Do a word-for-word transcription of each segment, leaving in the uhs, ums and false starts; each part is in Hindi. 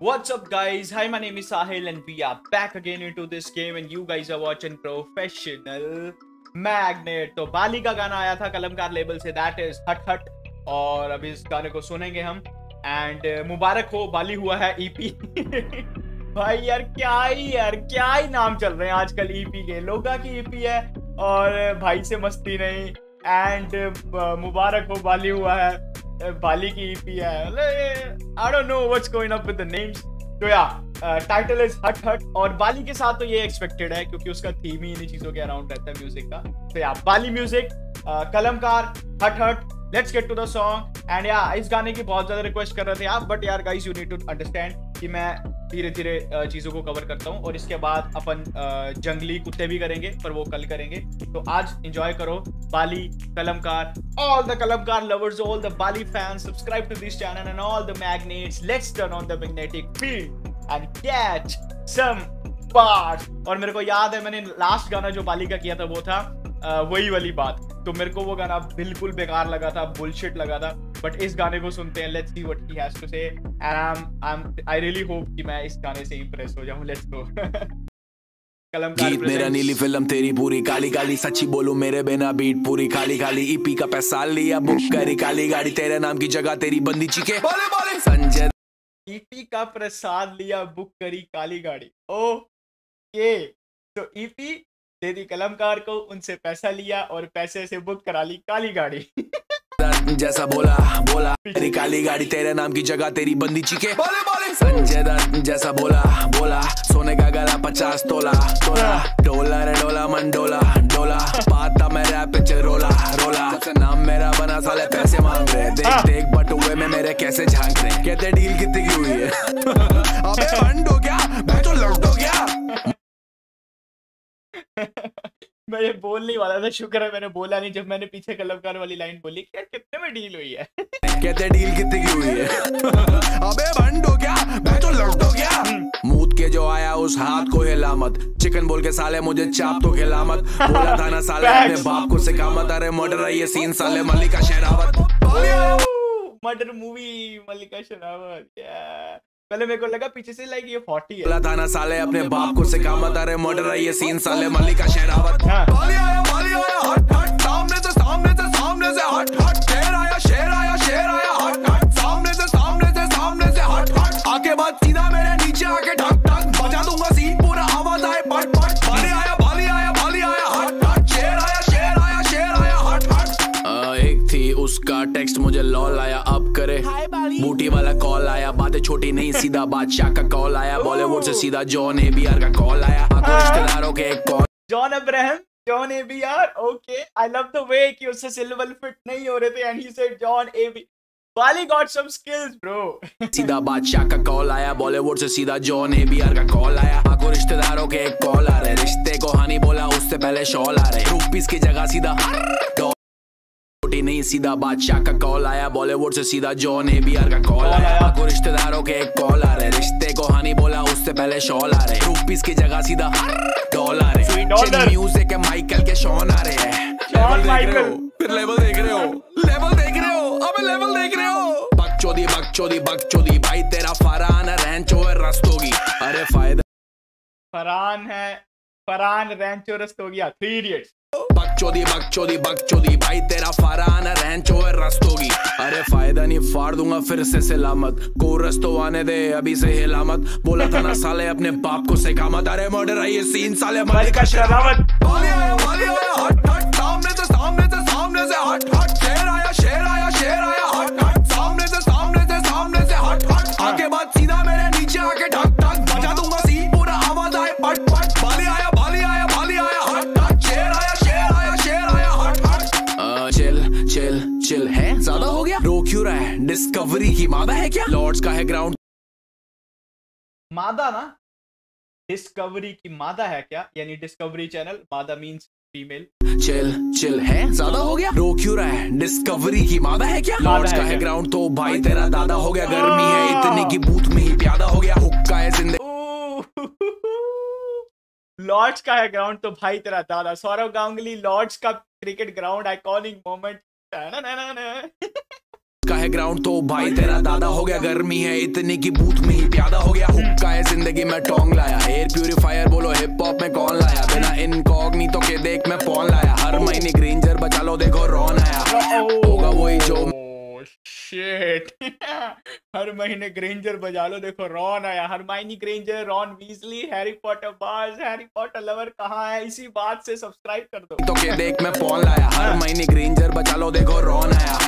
What's up guys, hi, my name is Sahil and we are back again into this game and you guys are watching Professional Magnet. तो बाली का गाना आया था कलमकार लेबल से, that is Hut Hut, और अभी इस गाने को सुनेंगे हम. And मुबारक हो, बाली हुआ है ईपी. भाई यार क्या ही यार क्या ही नाम चल रहे हैं आजकल ईपी के. लोगा की ईपी है और भाई से मस्ती नहीं. एंड मुबारक हो, बाली हुआ है, Bali ki E P है. I don't know what's going up with the names. So yeah, uh, title is Hut Hut. और Bali के साथ तो ये expected है क्योंकि उसका theme ही इन्हीं चीजों के around रहता है music का. So yeah, Bali music, uh, Kalamkaar, Hut Hut. Let's get to the song. And yeah, इस गाने की बहुत ज़्यादा request कर रहे थे आप, but यार guys you need to understand कि मैं धीरे-धीरे चीजों को कवर करता हूँ और इसके बाद अपन जंगली कुत्ते भी करेंगे, पर वो कल करेंगे. तो आज एंजॉय करो बाली कलमकार, all the कलमकार lovers, all the Bali fans, subscribe to this channel and all the magnets. Let's turn on the magnetic field and catch some bars. और मेरे को याद है मैंने लास्ट गाना जो बाली का किया था वो था वही वाली बात. तो मेरे को वो गाना बिल्कुल बेकार लगा था, बुलशिट लगा था. बट इस गाने को सुनते हैं, let's see what he has to say. And I am I really hope कि मैं इस गाने से इंप्रेस हो जाऊं. Let's go. गीत मेरा नीली फिल्म तेरी पूरी काली काली, सच्ची बोलूं मेरे बिना बीट पूरी खाली खाली. ईपी का पैसा लिया बुक करी काली गाड़ी, तेरे नाम की जगह तेरी बंदी चीखे बोले बोले संजय. ईपी का प्रसाद लिया बुक करी काली गाड़ी. ओके, तो ईपी दे दी कलमकार को, उनसे पैसा लिया और पैसे से बुक करा ली काली गाड़ी. जैसा बोला बोला तेरी काली गाड़ी, तेरे नाम की जगह तेरी बंदी चीखे बोले बोले संजय दत्त. जैसा बोला बोला सोने का गला पचास तोला तोला, डोलर डोला मंडोला डोला, बात मैं रैप पे रोला रोला, नाम मेरा बना साले पैसे मांग रहे, देख देख बटुए में मेरे कैसे झांक रहे, कहते डील कितनी की हुई है. अबे बंद हो गया मैं तो लौट हो गया. मैं ये बोल नहीं वाला था, शुक्र है मैंने बोला नहीं जब मैंने पीछे कलमकार वाली लाइन बोली कि कितने में डील हुई है. कहते डील कितने की हुई है. अबे बंद हो गया मैं तो लौट हो गया. मूत के जो आया उस हाथ को हिला मत, चिकन बोल के साले मुझे चाप तो खिला मत, बोला था ना साले अपने बाप को सिखा मत. अरे मर्डर है ये सीन साले मल्लिका शेरावत, मर्डर मूवी मल्लिका शेरावत. पहले मेरे को लगा पीछे से लाइक ये फोर्टी है. बोला था ना साले अपने बाप को सिखा मत, अरे मर्डर है ये सीन साले मल्लिका शेरावत. बाली आया बाली आया हट हट, सामने से सामने से सामने से हट हट, शेर आया शेर आया शेर आया हट हट, सामने से सामने से सामने से हट हट, आके बात सीधा मेरे नीचे आके ढक ढक बजा दूंगा सीन पूरा, आवाज आए पट पट. बाली आया बाली आया बाली आया हट हट, शेर आया शेर आया शेर आया हट हट. एक थी उसका टेक्स्ट मुझे लॉल आया, अब करे बूटी वाला कॉल आया, बातें छोटी नहीं सीधा बादशाह का कॉल आया, बॉलीवुड से सीधा जॉन एबीआर का कॉल आया, रिश्तेदारों के एक call. John Abraham, John एबीआर, okay. I love the way कि उससे सिल्वर फिट नहीं हो रहे थे and he said John AB. Bali got some skills bro. सीधा बादशाह का कॉल आया, बॉलीवुड से सीधा जॉन एबीआर का कॉल आया, आखो रिश्तेदारों के एक कॉल आ रहे, रिश्ते को हानि बोला उससे पहले शॉल आ रहे, रूपीस की जगह सीधा नहीं सीधा बादशाह का कॉल आया, बॉलीवुड से सीधा जॉन एबीआर का कॉल आया, आपको रिश्तेदारों के एक कॉल आ रहे, रिश्ते को हानि बोला उससे पहले शॉल आ रहे, रूपीस की जगह सीधा डॉल आ रहे, म्यूजिक के माइकल के शॉन आ रहे हैं. फिर लेवल देख रहे हो, लेवल देख रहे हो, अब लेवल देख रहे हो. बकचोदी बकचोदी बकचोदी भाई तेरा फरहान रैंचो रस्तोगी. अरे फायदा फरहान है, फरहान रैंचो रस्तोगी. Three idiots. बकचोदी बकचोदी बकचोदी भाई तेरा फरहान रैंचो रस्तोगी. अरे फायदा नहीं फाड़ दूंगा फिर से सलामत, को रस्तो आने दे अभी से हिला मत, बोला था ना साले अपने बाप को सिखा मत. अरे मर्डर है ये सीन साले मल्लिका शेरावत. बाली आया बाली आया हट हट, सामने से सामने से सामने से हट हट, शेर आया शेर आया शेर आया हट हट, सामने से सामने से सामने से हट हट, आगे बात सीधा मेरे नीचे आके ढक ढक बजा दूंगा सीन पूरा, आवाज आए पट पट. बाली आया बाली आया बाली आया हट हट, शेर आया शेर आया शेर आया हट हट. चिल चिल चिल है, ज्यादा हो गया, रो क्यों रहा है, डिस्कवरी की मादा है क्या, लॉर्ड्स का है ग्राउंड, मादा ना, डिस्कवरी की मादा है क्या, यानी डिस्कवरी चैनल, मादा मींस फीमेल. चिल चिल है, ज्यादा हो गया, रो क्यों रहा है, डिस्कवरी की मादा है क्या, लॉर्ड्स का है ग्राउंड, तो भाई तेरा दादा हो गया, गर्मी है इतनी की बूथ में ही प्यादा हो गया, हुक्का है जिंदगी. लॉर्ड्स का है ग्राउंड तो भाई तेरा दादा. सौरव गांगुली, लॉर्ड्स का क्रिकेट ग्राउंड, आइकॉनिक मोमेंट. का है ग्राउंड तो भाई तेरा दादा हो गया, गर्मी है इतनी की बूथ में ही प्यादा हो गया। हुक्का है जिंदगी में टोंग लाया, एयर प्यूरिफायर बोलो हिप हॉप में कौन लाया, बिना इनकॉग्निटो के देख मैं फोन लाया, हर महीने ग्रेंजर बचा लो देखो रॉन आया, होगा वही जो शिट हर महीने ग्रेंजर बजा लो देखो रॉन आया, हर महीने Granger, Ron Weasley, Harry Potter बाज, हैरी पॉटर लवर कहाँ है, इसी बात से सब्सक्राइब कर दो। तो के देख मैं फोन लाया, हर महीने ग्रेंजर बजा लो देखो रॉन आया,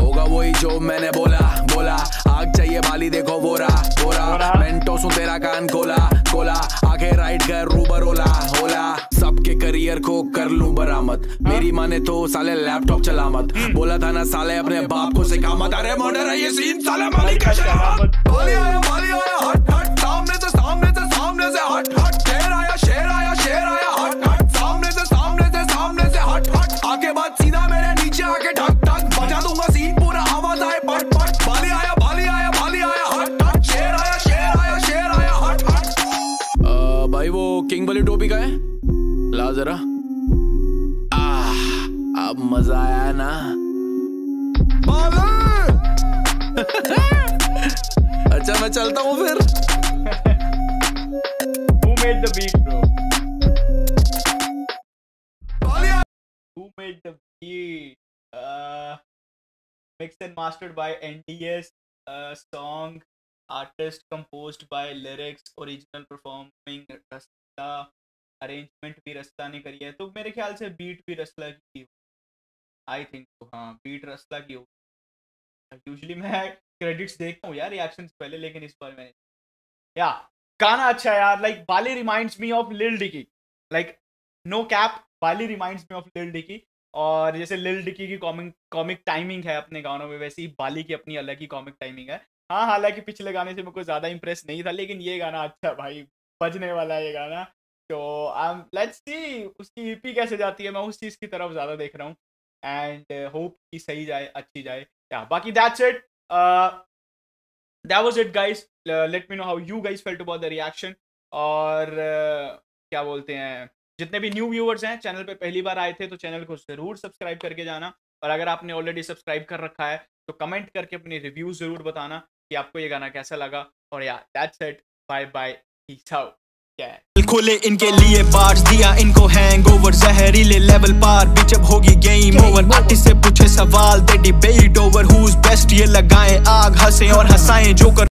होगा वही जो मैंने बोला बोला, आग चाहिए बाली देखो बोरा बोरा, मेंटो सुन तेरा कान खोला खोला, आगे राइड कर रूबर ओला ओला, सबके करियर को कर लूं बरामद, मेरी माने तो साले लैपटॉप चला मत, बोला था ना साले अपने बाप को सिखा मत, अरे मर्डर है ये सीन साले मालिक का शराब, बाली आया बाली आया हट हट, सामने से सामने से सामने से हट हट, शेर आया शेर आया शेर आया हट हट, सामने से सामने से सामने से हट हट, आके बात सीधा मेरे नीचे आके ठक ठक बजा दूंगा सीन पूरा, आवाज आए पट पट, बाली आया बाली आया बाली आया हट हट, शेर आया शेर आया शेर आया हट हट। भाई वो किंग बली टोपी का है ला जरा, अब मजा आया ना अच्छा मैं चलता हूँ फिर। Who made the beat, bro? Who made the beat? Uh, mixed and mastered by N D S. Uh, song, artist composed by lyrics, original performing Rasta. Arrangement भी रस्ता ने करी है, तो मेरे ख्याल से बीट भी रस्ता की, आई थिंक तो हाँ बीट रस्ता की हो। यूजली मैं क्रेडिट्स देखता हूँ यार रिएक्शंस पहले, लेकिन इस बार मैंने या गाना अच्छा है यार, like Bali reminds me of Lil Dicky, like no cap Bali reminds me of Lil Dicky, और जैसे लिल डिकी की कॉमिक कॉमिक टाइमिंग है अपने गानों में, वैसे ही बाली की अपनी अलग ही कॉमिक टाइमिंग है। हाँ हालांकि पिछले गाने से मेरे को ज़्यादा इंप्रेस नहीं था, लेकिन ये गाना अच्छा भाई बजने वाला है ये गाना, तो आई लेट्स सी उसकी ईपी कैसे जाती है, मैं उस चीज़ की तरफ ज़्यादा देख रहा हूँ, एंड होप कि सही जाए अच्छी जाए या बाकी। That's it, that was it guys, let me know how you guys felt about the reaction, और uh, क्या बोलते हैं जितने भी न्यू व्यूअर्स हैं चैनल पे पहली बार आए थे तो चैनल को ज़रूर सब्सक्राइब करके जाना, और अगर आपने ऑलरेडी सब्सक्राइब कर रखा है तो कमेंट करके अपने रिव्यूज़ ज़रूर बताना कि आपको ये गाना कैसा लगा, और या that's it, bye bye, peace out. खोले इनके लिए बार्स, दिया इनको हैंगओवर, जहरीले लेवल पार, बीच अब होगी गेम ओवर, आर्टिस्ट से पूछे सवाल, they debate over who is best, ये लगाएं आग, हंसें और हंसाएं जो कर